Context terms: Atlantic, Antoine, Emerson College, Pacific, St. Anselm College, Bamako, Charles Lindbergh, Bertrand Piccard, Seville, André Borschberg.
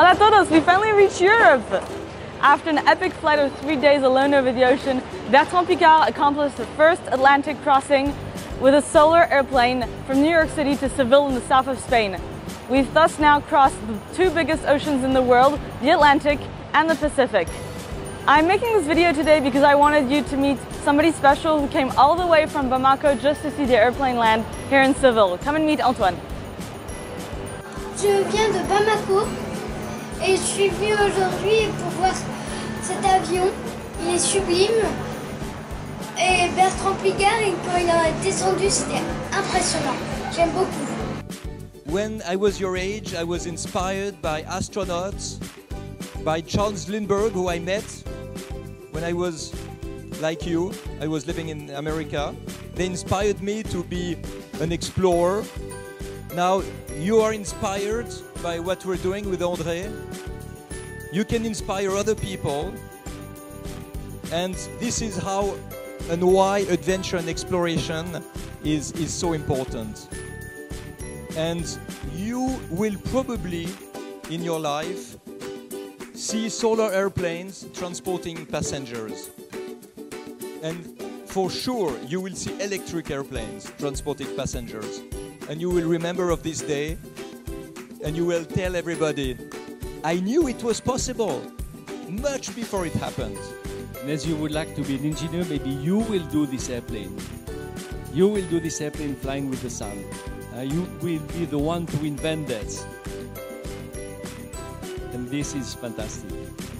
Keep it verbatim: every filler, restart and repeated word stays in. Hola todos, we finally reached Europe! After an epic flight of three days alone over the ocean, Bertrand Piccard accomplished the first Atlantic crossing with a solar airplane from New York City to Seville in the south of Spain. We've thus now crossed the two biggest oceans in the world, the Atlantic and the Pacific. I'm making this video today because I wanted you to meet somebody special who came all the way from Bamako just to see the airplane land here in Seville. Come and meet Antoine. Je viens de Bamako et je suis venu aujourd'hui pour voir cet avion. Il est sublime. Et Bertrand Piccard, quand il a descendu, c'était impressionnant. J'aime beaucoup. When I was your age, I was inspired by astronauts, by Charles Lindbergh, who I met when I was like you. I was living in America. They inspired me to be an explorer. Now you are inspired by what we're doing with André. You can inspire other people. And this is how and why adventure and exploration is, is so important. And you will probably, in your life, see solar airplanes transporting passengers. And for sure, you will see electric airplanes transporting passengers. And you will remember of this day, and you will tell everybody, I knew it was possible, much before it happened. And as you would like to be an engineer, maybe you will do this airplane. You will do this airplane flying with the sun. Uh, you will be the one to invent that. And this is fantastic.